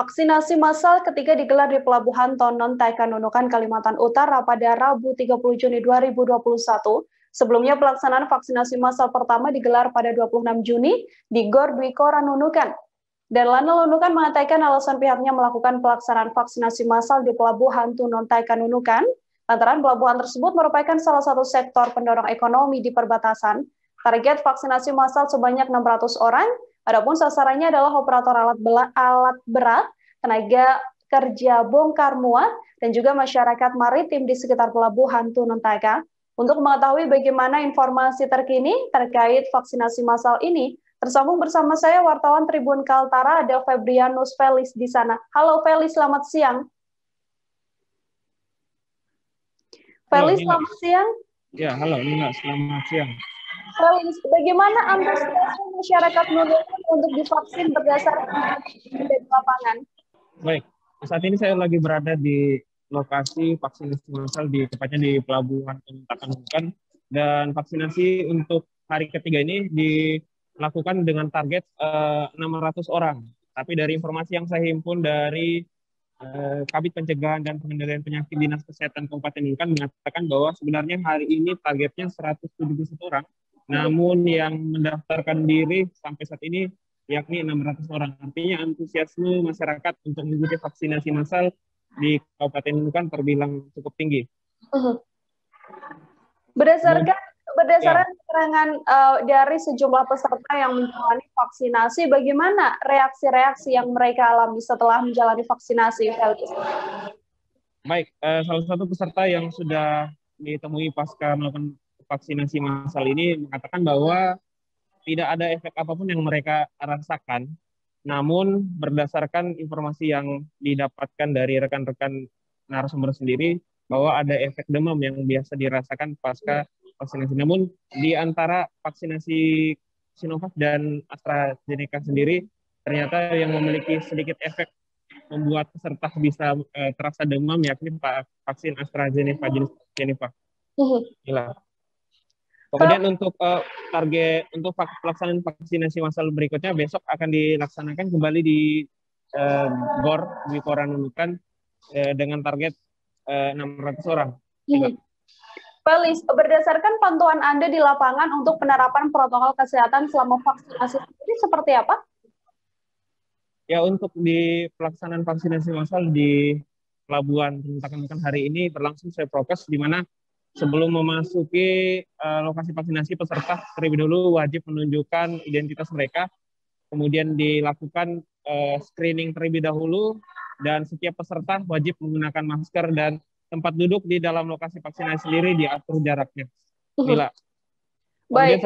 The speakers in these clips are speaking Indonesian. Vaksinasi massal ketiga digelar di Pelabuhan Tunon Taka Nunukan, Kalimantan Utara pada Rabu 30 Juni 2021. Sebelumnya pelaksanaan vaksinasi massal pertama digelar pada 26 Juni di GOR Dwikora Nunukan. Danlanal Nunukan mengatakan alasan pihaknya melakukan pelaksanaan vaksinasi massal di Pelabuhan Tunon Taka Nunukan lantaran pelabuhan tersebut merupakan salah satu sektor pendorong ekonomi di perbatasan. Target vaksinasi massal sebanyak 600 orang. Adapun sasarannya adalah operator alat berat, tenaga kerja bongkar muat, dan juga masyarakat maritim di sekitar Pelabuhan Tunon Taka. Untuk mengetahui bagaimana informasi terkini terkait vaksinasi massal ini, tersambung bersama saya wartawan Tribun Kaltara Adel Febrianus Felis di sana. Halo Felis, selamat siang. Felis, selamat siang. Ya, halo Nina, selamat siang. Bagaimana antusiasme masyarakat Nunukan untuk divaksin berdasarkan dari lapangan? Baik, saat ini saya lagi berada di lokasi vaksinasi massal tepatnya di Pelabuhan Tunon Taka Nunukan, dan vaksinasi untuk hari ketiga ini dilakukan dengan target 600 orang. Tapi dari informasi yang saya himpun dari Kabit Pencegahan dan Pengendalian Penyakit Dinas Kesehatan Kabupaten Nunukan mengatakan bahwa sebenarnya hari ini targetnya 171 orang. Namun yang mendaftarkan diri sampai saat ini yakni 600 orang. Artinya antusiasme masyarakat untuk mengikuti vaksinasi massal di Kabupaten Nunukan terbilang cukup tinggi. Berdasarkan keterangan dari sejumlah peserta yang menjalani vaksinasi, bagaimana reaksi-reaksi yang mereka alami setelah menjalani vaksinasi? Baik, salah satu peserta yang sudah ditemui pasca melakukan vaksinasi massal ini mengatakan bahwa tidak ada efek apapun yang mereka rasakan. Namun berdasarkan informasi yang didapatkan dari rekan-rekan narasumber sendiri bahwa ada efek demam yang biasa dirasakan pasca vaksinasi. Namun di antara vaksinasi Sinovac dan AstraZeneca sendiri ternyata yang memiliki sedikit efek membuat peserta bisa terasa demam yakni vaksin AstraZeneca jenis Sinovac. Kemudian untuk target untuk pelaksanaan vaksinasi massal berikutnya besok akan dilaksanakan kembali di GOR Dwikora Nunukan dengan target 600 orang. Felis, berdasarkan pantauan Anda di lapangan untuk penerapan protokol kesehatan selama vaksinasi ini seperti apa? Ya, untuk di pelaksanaan vaksinasi massal di Pelabuhan Tunon Taka hari ini berlangsung sesuai prokes, di mana sebelum memasuki lokasi vaksinasi, peserta terlebih dahulu wajib menunjukkan identitas mereka, kemudian dilakukan screening terlebih dahulu, dan setiap peserta wajib menggunakan masker, dan tempat duduk di dalam lokasi vaksinasi sendiri diatur jaraknya. Kemudian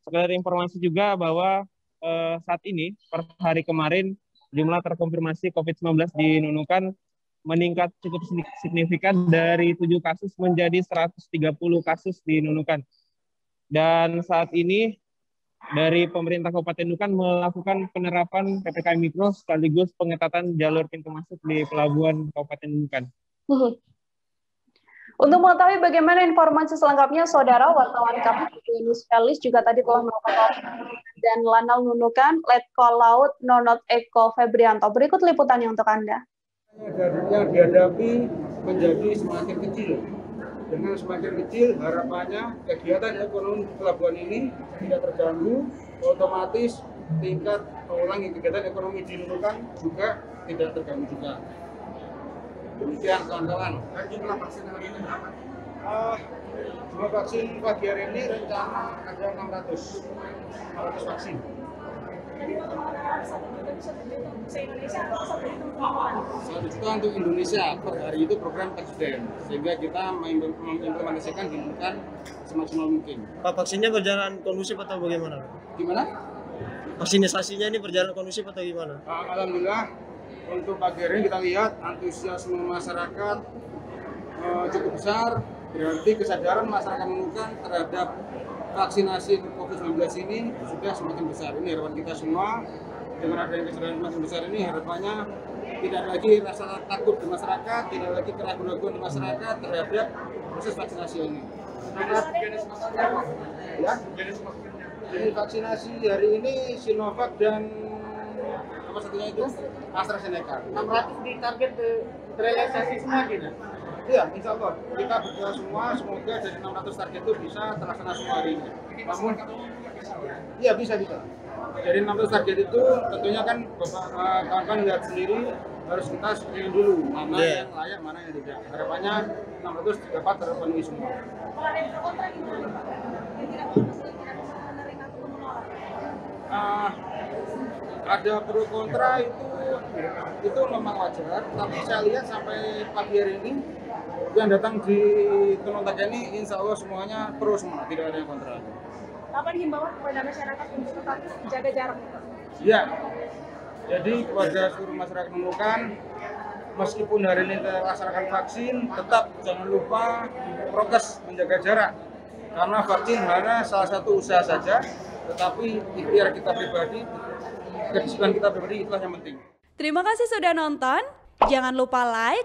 sekedar informasi juga bahwa saat ini, per hari kemarin, jumlah terkonfirmasi COVID-19 di Nunukan meningkat cukup signifikan dari 7 kasus menjadi 130 kasus di Nunukan. Dan saat ini dari pemerintah Kabupaten Nunukan melakukan penerapan PPKM Mikro sekaligus pengetatan jalur pintu masuk di Pelabuhan Kabupaten Nunukan. Untuk mengetahui bagaimana informasi selengkapnya, saudara wartawan kami Febrianus Felis juga tadi telah melakukan Danlanal Nunukan, Letkol Laut Nonot Eko Febrianto. Berikut liputannya untuk Anda. Yang dihadapi menjadi semakin kecil. Dengan semakin kecil, harapannya kegiatan ekonomi pelabuhan ini tidak terganggu, otomatis tingkat kegiatan ekonomi di Nunukan juga tidak terganggu juga. Demikian kawan-kawan. Jumlah vaksin hari ini berapa? Jumlah vaksin pagi hari ini rencana ada 600 vaksin. Jadi total satu juta untuk Indonesia per hari itu program presiden, sehingga kita mengimplementasikan dilakukan semaksimal mungkin. Pak, vaksinnya berjalan kondusif atau bagaimana? Gimana? Vaksinasinya ini berjalan kondusif atau gimana? Alhamdulillah untuk pagi hari ini kita lihat antusiasme masyarakat cukup besar, berarti kesadaran masyarakat Nunukan terhadap vaksinasi COVID-19 ini sudah semakin besar. Ini harapan kita semua, dengan adanya kesadaran semakin besar ini harapannya tidak ada lagi rasa takut di masyarakat, tidak lagi keraguan-keraguan di masyarakat terhadap proses vaksinasi ini. Jenis vaksinasi hari ini Sinovac dan nomor satunya itu AstraZeneca. 600 ditarget terrealisasi semua gitu? Iya, insya Allah. Kita berdoa semua, semoga dari 600 target itu bisa terlaksana semua hari ini. Namun, iya bisa. Dari 600 target itu tentunya kan kawan-kawan lihat sendiri, harus kita screening dulu mana yang layak, mana yang tidak. Harapannya 600 dapat terpenuhi semua. Kalau ada yang terkontra gimana Pak? Yang tidak lolos dan tidak bisa menerima atau menolak? Ada pro kontra itu memang wajar, tapi saya lihat sampai pagi hari ini yang datang di Tunon Taka ini insya Allah semuanya pro semua, tidak ada yang kontra. Apa dihimbauan kepada masyarakat untuk tetap jaga jarak? Iya. Jadi kepada seluruh masyarakat Nunukan, meskipun hari ini kita laksanakan vaksin, tetap jangan lupa prokes, menjaga jarak. Karena vaksin hanya salah satu usaha saja, tetapi ikhtiar kita pribadi, kedisiplinan kita pribadi itulah yang penting. Terima kasih sudah nonton. Jangan lupa like,